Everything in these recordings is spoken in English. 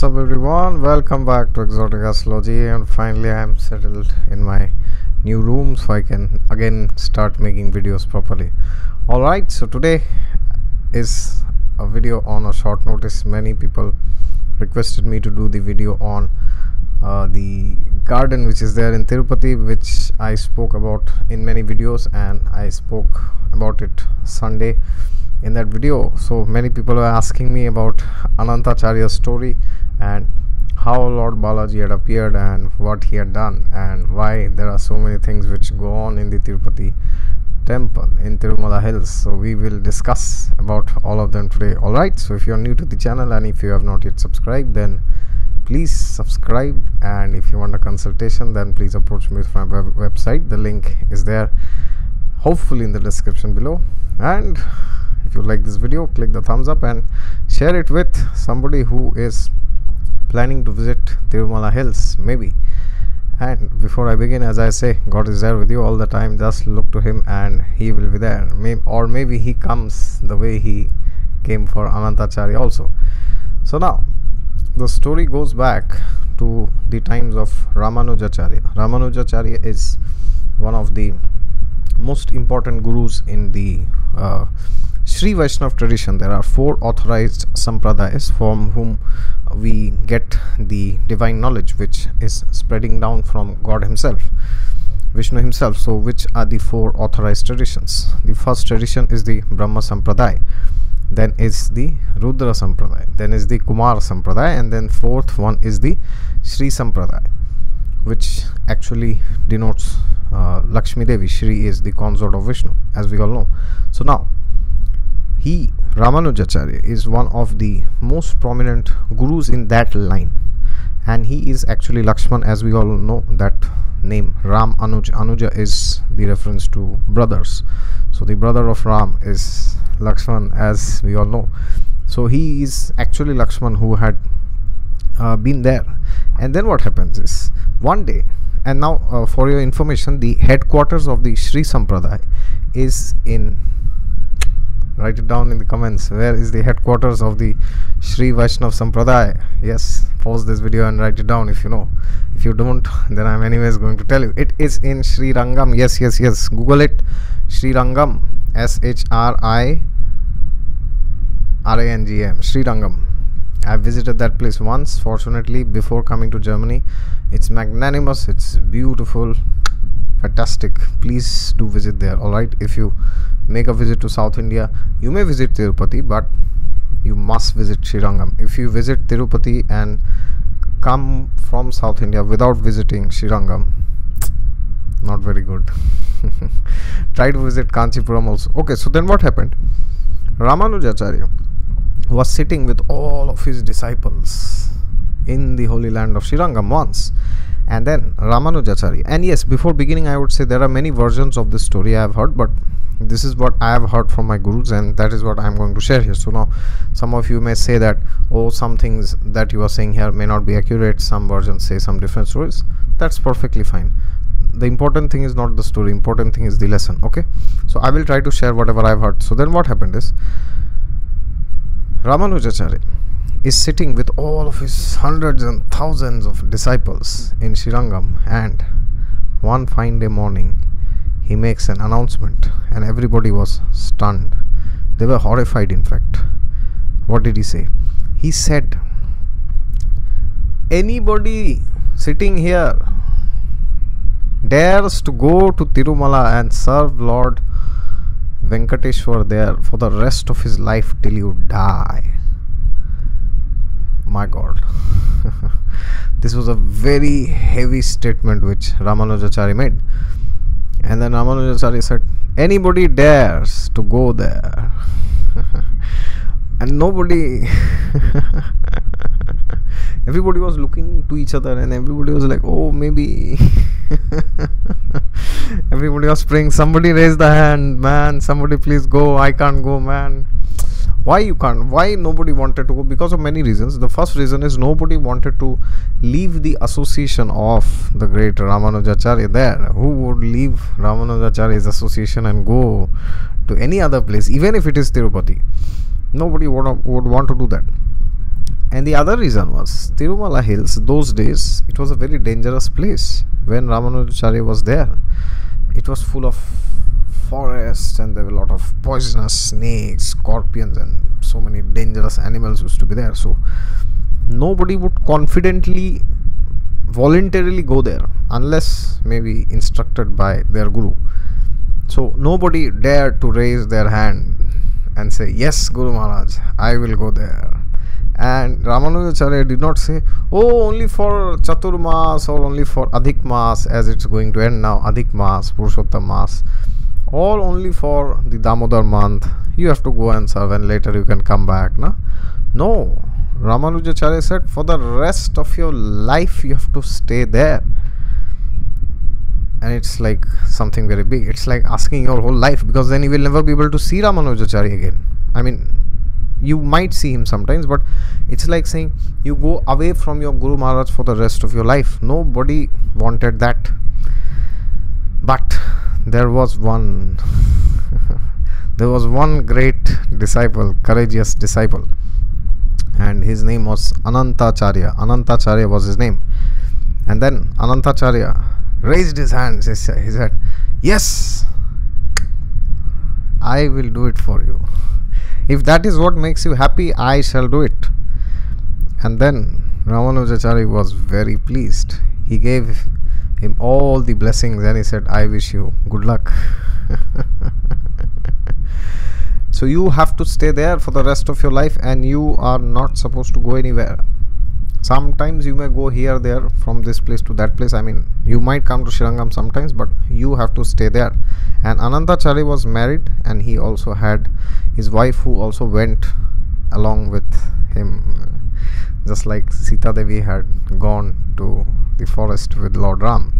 What's up everyone, welcome back to Exotic Astrology, and finally I am settled in my new room so I can again start making videos properly. Alright, so today is a video on a short notice. Many people requested me to do the video on the garden which is there in Tirupati, which I spoke about in many videos, and I spoke about it Sunday in that video. So many people are asking me about Anantacharya's story and how Lord Balaji had appeared and what he had done and why there are so many things which go on in the Tirupati temple in Tirumala Hills. So we will discuss about all of them today. Alright, so if you are new to the channel and if you have not yet subscribed, then please subscribe, and if you want a consultation then please approach me from my website. The link is there hopefully in the description below. And if you like this video, click the thumbs up and share it with somebody who is planning to visit Tirumala Hills maybe. And before I begin, as I say, God is there with you all the time. Just look to him and he will be there. Maybe he comes the way he came for Anantacharya also. So now the story goes back to the times of Ramanujacharya. Ramanujacharya is one of the most important gurus in the Sri Vaishnava tradition. There are four authorized sampradayas from whom we get the divine knowledge which is spreading down from God himself, Vishnu himself. So which are the four authorized traditions? The first tradition is the Brahma Sampradaya, then is the Rudra Sampradaya, then is the Kumar Sampradaya, and then fourth one is the Shri Sampradaya, which actually denotes Lakshmi Devi. Shri is the consort of Vishnu, as we all know. So now he, Ramanujacharya, is one of the most prominent gurus in that line, and he is actually Lakshman, as we all know that name, Ram Anuj. Anuja is the reference to brothers, so the brother of Ram is Lakshman, as we all know. So he is actually Lakshman who had been there. And then what happens is one day, and now for your information, the headquarters of the Shri Sampradaya is in, write it down in the comments, where is the headquarters of the Shri Vaishnava Sampradaya? Yes, pause this video and write it down if you know. If you don't, then I'm anyways going to tell you. It is in Shri Rangam. Yes, Google it. Shri Rangam, S-H-R-I-R-A-N-G-M, Shri Rangam. I visited that place once, fortunately, before coming to Germany. It's magnanimous, it's beautiful, fantastic. Please do visit there, alright? If you make a visit to South India, you may visit Tirupati, but you must visit Shri Rangam. If you visit Tirupati and come from South India without visiting Shri Rangam, not very good. Try to visit Kanchipuram also. Okay, so then what happened? Ramanujacharya was sitting with all of his disciples in the holy land of Shri Rangam once, and then Ramanujacharya, and yes, before beginning I would say there are many versions of this story I have heard, but this is what I have heard from my gurus, and that is what I am going to share here. So now some of you may say that, oh, some things that you are saying here may not be accurate, some versions say some different stories. That's perfectly fine. The important thing is not the story, important thing is the lesson. Okay, so I will try to share whatever I have heard. So then what happened is, Ramanujacharya is sitting with all of his hundreds and thousands of disciples in Shri Rangam, and one fine day morning he makes an announcement, and everybody was stunned. They were horrified, in fact. What did he say? He said, anybody sitting here dares to go to Tirumala and serve Lord Venkateshwar there for the rest of his life till you die. My God. This was a very heavy statement which Ramanujacharya made. And then Ramanujacharya said, anybody dares to go there. And nobody... everybody was looking to each other, and everybody was like, oh, maybe... everybody was praying, somebody raise the hand, man, somebody please go, I can't go, man. Why you can't? Why nobody wanted to go? Because of many reasons. The first reason is nobody wanted to leave the association of the great Ramanujacharya there. Who would leave Ramanujacharya's association and go to any other place, even if it is Tirupati? Nobody would want to do that. And the other reason was Tirumala Hills, those days, it was a very dangerous place. When Ramanujacharya was there, it was full of forests and there were a lot of poisonous snakes, scorpions, and so many dangerous animals used to be there. So nobody would confidently, voluntarily go there unless maybe instructed by their guru. So nobody dared to raise their hand and say, yes, Guru Maharaj, I will go there. And Ramanujacharya did not say, oh, only for Chaturmas or only for Adhik Mas, as it's going to end now, Adhik Mas, Purushottam Mas, or only for the Damodar month, you have to go and serve and later you can come back. Na? No, Ramanujacharya said, for the rest of your life, you have to stay there. And it's like something very big. It's like asking your whole life, because then you will never be able to see Ramanujacharya again. I mean, you might see him sometimes, but it's like saying you go away from your Guru Maharaj for the rest of your life. Nobody wanted that. But there was one great disciple, courageous disciple, and his name was Anantacharya. Anantacharya was his name. And then Anantacharya raised his hands. He said, yes, I will do it for you. If that is what makes you happy, I shall do it. And then Ramanujacharya was very pleased. He gave him all the blessings and he said, I wish you good luck. So you have to stay there for the rest of your life and you are not supposed to go anywhere. Sometimes you may go here, there, from this place to that place. I mean, you might come to Shri Rangam sometimes, but you have to stay there. And Anantacharya was married and he also had his wife who also went along with him. Just like Sita Devi had gone to the forest with Lord Ram.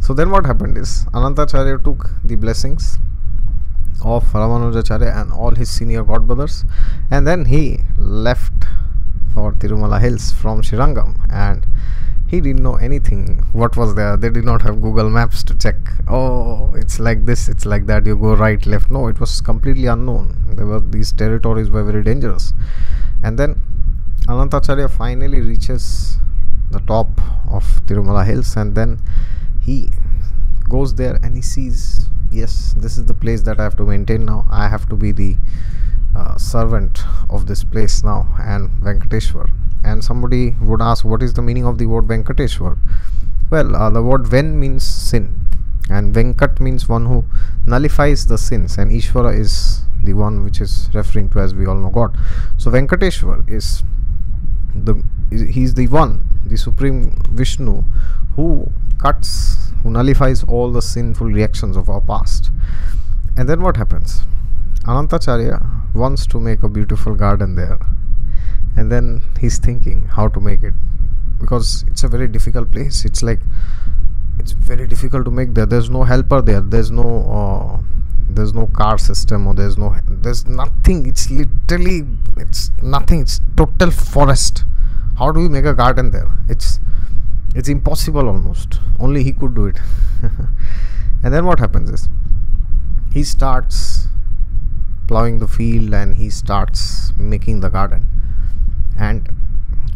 So then what happened is, Anantacharya took the blessings of Ramanujacharya and all his senior godbrothers, and then he left for Tirumala Hills from Shri Rangam, and he didn't know anything what was there. They did not have Google Maps to check, oh, it's like this, it's like that, you go right, left. No, it was completely unknown. There were these territories were very dangerous. And then Anantacharya finally reaches the top of Tirumala Hills, and then he goes there and he sees, yes, this is the place that I have to maintain now. I have to be the servant of this place now, and Venkateshwar. And somebody would ask, what is the meaning of the word Venkateshwar? Well, the word Ven means sin, and Venkat means one who nullifies the sins, and Ishvara is the one which is referring to, as we all know, God. So Venkateshwar is he's the one, the Supreme Vishnu, who cuts, who nullifies all the sinful reactions of our past. And then what happens? Anantacharya wants to make a beautiful garden there, and then he's thinking how to make it, because it's a very difficult place. It's like, it's very difficult to make there. There's no helper there. There's no car system, or there's nothing. It's literally, it's nothing. It's total forest. How do we make a garden there? It's impossible almost. Only he could do it. And then what happens is, he starts plowing the field and he starts making the garden, and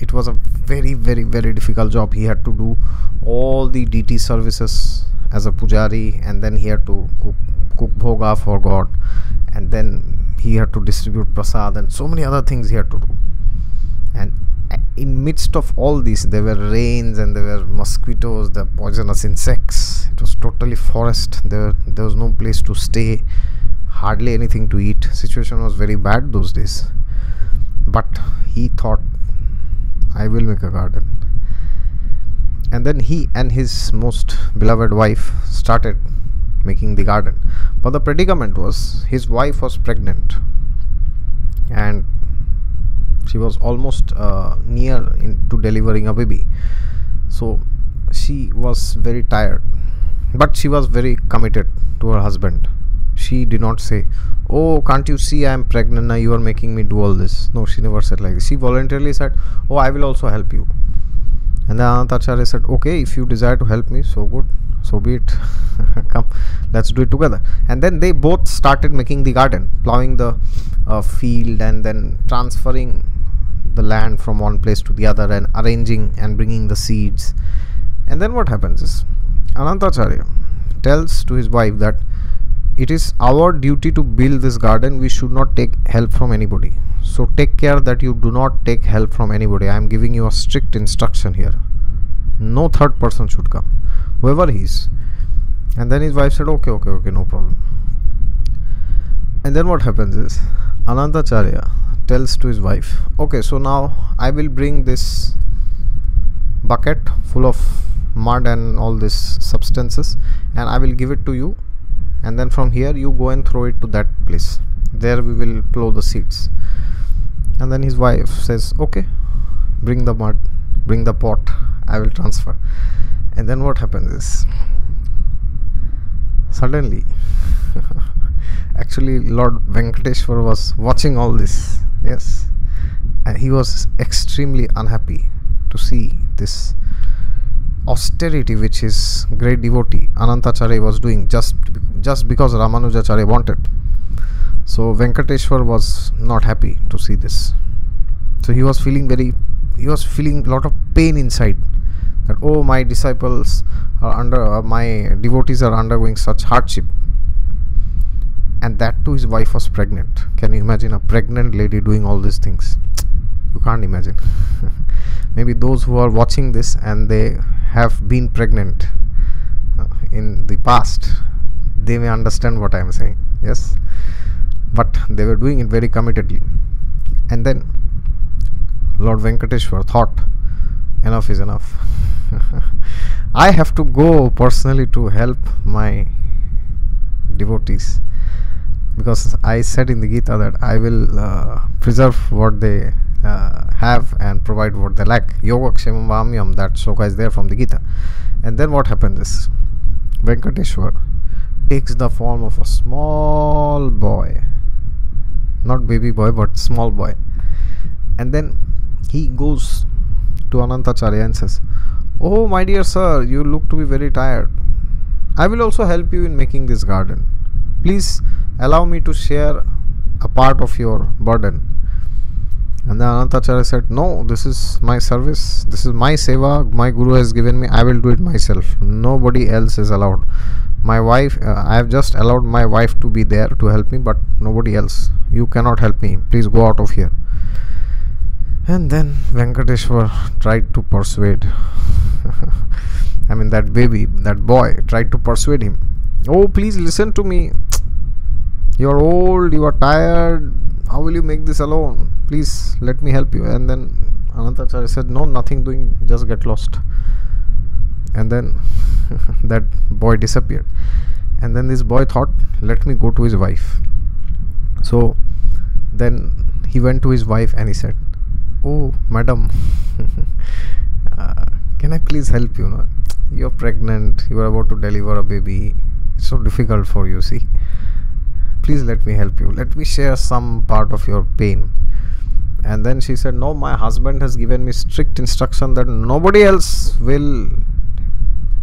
it was a very, very, very difficult job. He had to do all the deity services as a pujari, and then he had to cook bhoga for God, and then he had to distribute prasad and so many other things he had to do. And in midst of all this, there were rains and there were mosquitoes, the poisonous insects. It was totally forest. There was no place to stay, hardly anything to eat. Situation was very bad those days. But he thought, I will make a garden. And then he and his most beloved wife started making the garden. But the predicament was, his wife was pregnant, and she was almost near to delivering a baby. So she was very tired, but she was very committed to her husband. She did not say, oh, can't you see I am pregnant now, you are making me do all this. No, she never said like this. She voluntarily said, oh, I will also help you. And then Anantacharya said, okay, if you desire to help me, so good, so be it. Come, let's do it together. And then they both started making the garden, plowing the field and then transferring the land from one place to the other and arranging and bringing the seeds. And then what happens is, Anantacharya tells to his wife that it is our duty to build this garden. We should not take help from anybody. So take care that you do not take help from anybody. I am giving you a strict instruction here. No third person should come, whoever he is. And then his wife said, okay, no problem. And then what happens is, Anantacharya tells to his wife, okay, so now I will bring this bucket full of mud and all these substances, and I will give it to you, and then from here you go and throw it to that place. There we will plow the seeds. And then his wife says, okay, bring the mud, bring the pot, I will transfer. And then what happens is, suddenly actually Lord Venkateshwar was watching all this, yes, and he was extremely unhappy to see this austerity which his great devotee Anantacharya was doing just because Ramanujacharya wanted. So Venkateshwar was not happy to see this. So he was feeling a lot of pain inside, that oh, my disciples are my devotees are undergoing such hardship. And that too, his wife was pregnant. Can you imagine a pregnant lady doing all these things? You can't imagine. Maybe those who are watching this and they have been pregnant in the past, they may understand what I am saying, yes, but they were doing it very committedly. And then Lord Venkateshwar thought, enough is enough. I have to go personally to help my devotees, because I said in the Gita that I will preserve what they have and provide what they lack. Yogakshemam Vamyam, that shloka is there from the Gita. And then what happens is, Venkateshwar takes the form of a small boy, not baby boy but small boy, and then he goes to Anantacharya and says, oh my dear sir, you look to be very tired. I will also help you in making this garden. Please allow me to share a part of your burden. And then Anantacharya said, no, this is my service, this is my seva, my guru has given me, I will do it myself. Nobody else is allowed. My wife, I have just allowed my wife to be there to help me, but nobody else. You cannot help me, please go out of here. And then Venkateshwar tried to persuade that baby, that boy tried to persuade him. Oh, please listen to me, you are old, you are tired, how will you make this alone? Please let me help you. And then Anantacharya said, no, nothing doing, just get lost. And then that boy disappeared. And then this boy thought, let me go to his wife. So then he went to his wife and he said, oh madam, can I please help you? No, you are pregnant, you are about to deliver a baby, it's so difficult for you, see, please let me help you, let me share some part of your pain. And then she said, no, my husband has given me strict instruction that nobody else will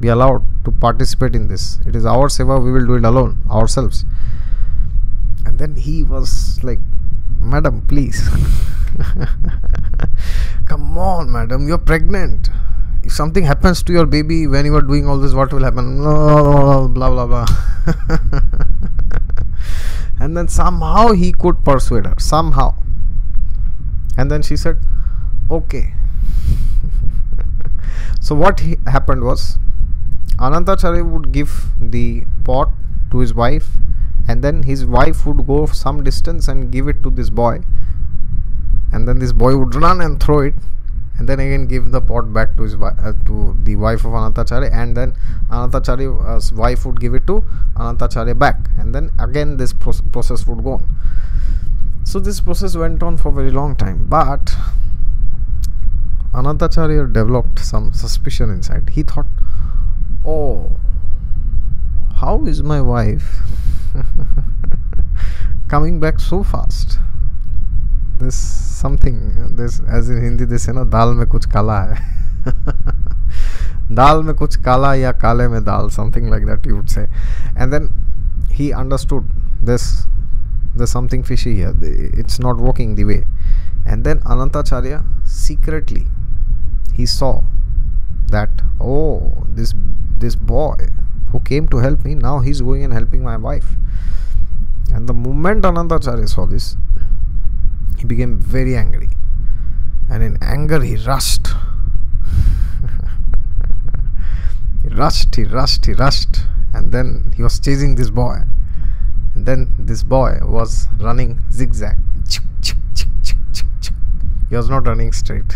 be allowed to participate in this. It is our seva, we will do it alone, ourselves. And then he was like, madam, please, come on madam, you are pregnant. If something happens to your baby when you are doing all this, what will happen? Blah blah blah. And then somehow he could persuade her, somehow. And then she said, okay. So what happened was, Anantacharya would give the pot to his wife, and then his wife would go some distance and give it to this boy, and then this boy would run and throw it, and then again give the pot back to his to the wife of Anantacharya, and then Anantacharya's wife would give it to Anantacharya back, and then again this process would go on. So this process went on for a very long time, but Anantacharya developed some suspicion inside. He thought, oh, how is my wife coming back so fast? This something, this as in Hindi they say na, dal mein kuch kala hai. Dal mein kuch kala ya kale mein dal, something like that you would say. And then he understood this, there's something fishy here, it's not working the way And then Anantacharya secretly he saw that, oh, this boy who came to help me, now he's going and helping my wife. And the moment Anantacharya saw this, he became very angry, and in anger he rushed. He rushed, and then he was chasing this boy, and then this boy was running zigzag. He was not running straight.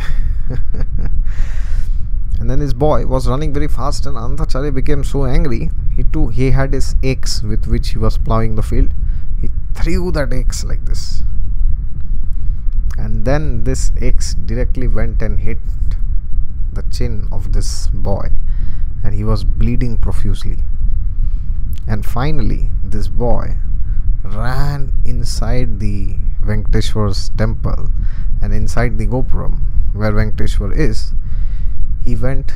And then this boy was running very fast, and Anantacharya became so angry, he had his axe with which he was ploughing the field. He threw that axe like this, and then this axe directly went and hit the chin of this boy, and he was bleeding profusely. And finally this boy ran inside the Venkateshwar's temple, and inside the Gopuram where Venkateshwar is, he went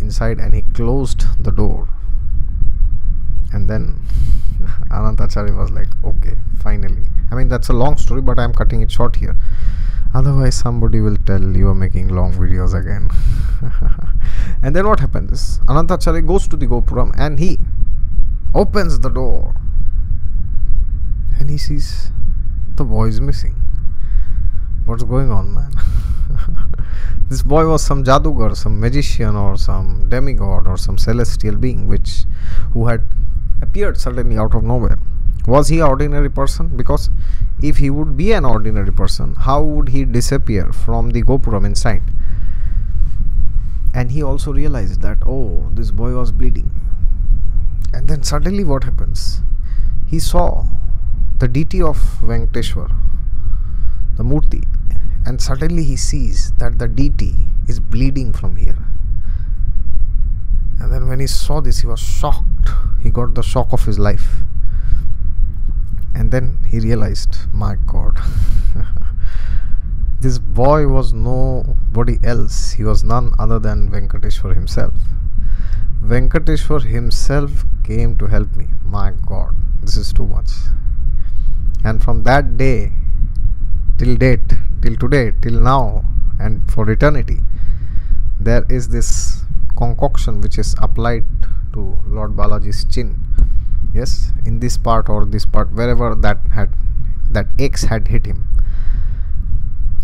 inside and he closed the door. And then Anantacharya was like, okay, finally. I mean, that's a long story, but I'm cutting it short here, otherwise somebody will tell you are making long videos again. And then what happened is, Anantacharya goes to the Gopuram and he opens the door, and he sees the boy is missing. What's going on, man? This boy was some jadugar, some magician, or some demigod, or some celestial being who had appeared suddenly out of nowhere. Was he an ordinary person? Because if he would be an ordinary person, how would he disappear from the Gopuram inside? And he also realized that, oh, this boy was bleeding. And then suddenly what happens? He saw the deity of Venkateshwar, the Murti, and suddenly he sees that the deity is bleeding from here. And then when he saw this, he was shocked. He got the shock of his life. And then he realized, my God, this boy was nobody else. He was none other than Venkateshwar himself. Venkateshwar himself came to help me. My God, this is too much. And from that day till date, till today, till now, and for eternity, there is this concoction which is applied to Lord Balaji's chin. Yes, in this part or this part, wherever that axe had hit him.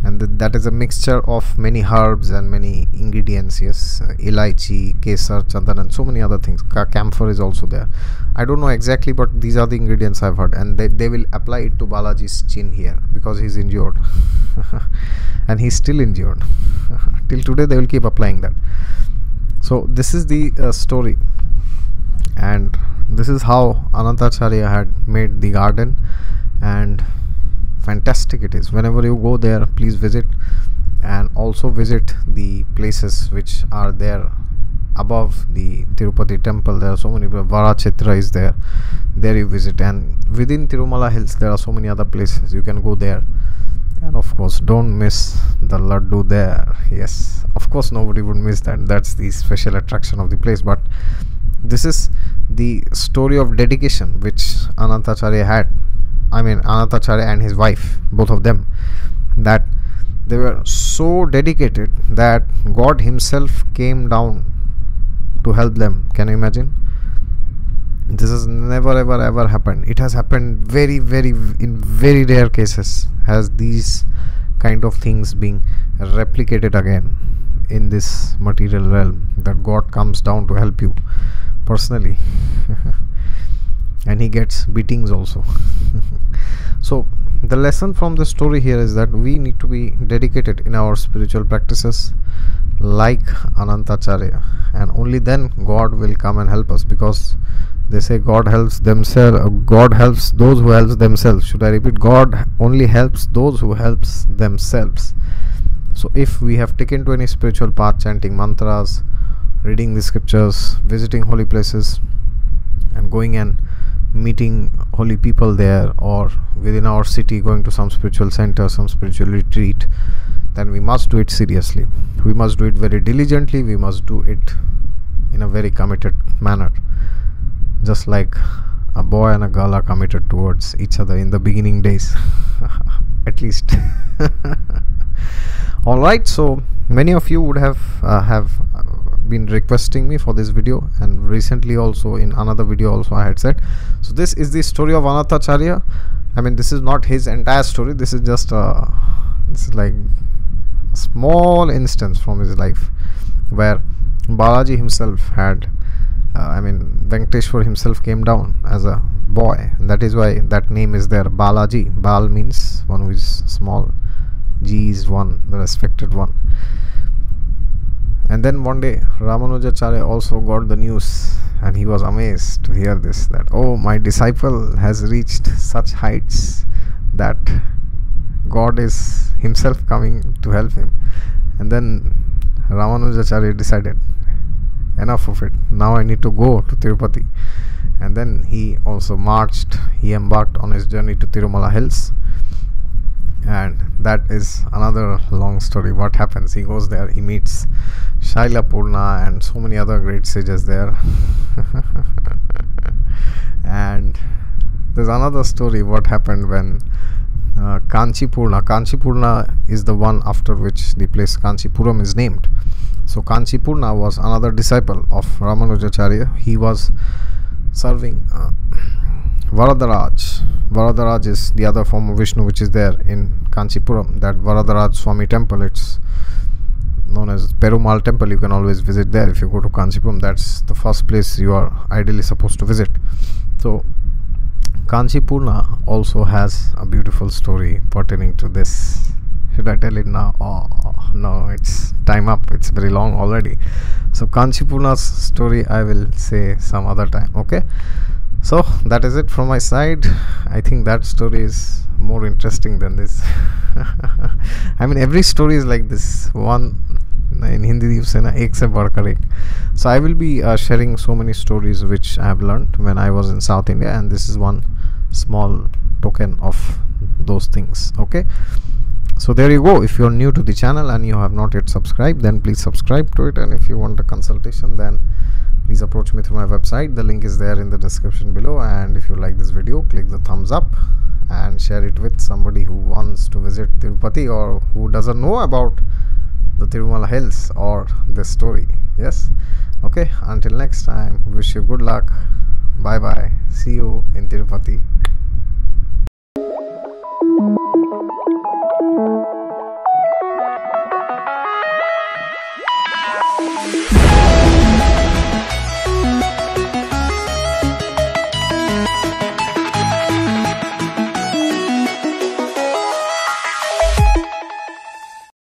And that is a mixture of many herbs and many ingredients. Yes, elaichi, kesar, chandan, and so many other things. Camphor is also there. I don't know exactly, but these are the ingredients I've heard. And they will apply it to Balaji's chin here because he's injured. And he's still injured. Till today they will keep applying that. So this is the story. And this is how Anantacharya had made the garden, and fantastic it is. Whenever you go there, please visit, and also visit the places which are there above the Tirupati temple. There are so many. Vara Chitra is there. There you visit, and within Tirumala Hills there are so many other places. You can go there, and of course don't miss the Laddu there. Yes, of course nobody would miss that. That's the special attraction of the place. But this is the story of dedication which Anantacharya had. I mean, Anantacharya and his wife, both of them, that they were so dedicated that God himself came down to help them. Can you imagine? This has never ever happened. It has happened in very rare cases, has these kind of things being replicated again in this material realm, that God comes down to help you personally. And he gets beatings also. So the lesson from the story here is that we need to be dedicated in our spiritual practices like Anantacharya, and only then God will come and help us, because they say God helps those who helps themselves. Should I repeat? God only helps those who helps themselves. So if we have taken to any spiritual path, chanting mantras, reading the scriptures, visiting holy places, and going and meeting holy people there, or within our city going to some spiritual center, some spiritual retreat, then we must do it seriously. We must do it very diligently. We must do it in a very committed manner, just like a boy and a girl are committed towards each other in the beginning days. At least. Alright, so many of you would have been requesting me for this video, and recently also in another video also I had said. So this is the story of Anantacharya. I mean, this is not his entire story, this is just it's like a small instance from his life where Balaji himself had I mean, Venkateshwar himself came down as a boy, and that is why that name is there, Balaji. Bal means one who is small, G is one, the respected one. And then one day Ramanujacharya also got the news, and he was amazed to hear this, that oh, my disciple has reached such heights that God is himself coming to help him. And then Ramanujacharya decided, enough of it, now I need to go to Tirupati. And then he also embarked on his journey to Tirumala Hills. And that is another long story. What happens? He goes there, he meets Shailapurna and so many other great sages there. And there's another story what happened when Kanchipurna. Kanchipurna is the one after which the place Kanchipuram is named. So Kanchipurna was another disciple of Ramanujacharya. He was serving Varadaraj. Varadaraj is the other form of Vishnu which is there in Kanchipuram, that Varadaraj Swami temple. It's known as Perumal temple. You can always visit there if you go to Kanchipuram. That's the first place you are ideally supposed to visit. So Kanchipurna also has a beautiful story pertaining to this. Should I tell it now? Oh no, it's time up, it's very long already. So Kanchipurna's story I will say some other time, okay? So that is it from my side. I think that story is more interesting than this. I mean, every story is like this one. In Hindi, ek se badkar ek. So I will be sharing so many stories which I have learned when I was in South India, and this is one small token of those things, okay? So there you go. If you are new to the channel and you have not yet subscribed, then please subscribe to it. And if you want a consultation, then please approach me through my website. The link is there in the description below. And if you like this video, click the thumbs up and share it with somebody who wants to visit Tirupati or who doesn't know about the Tirumala Hills or this story. Yes, okay, until next time, wish you good luck. Bye bye, see you in Tirupati.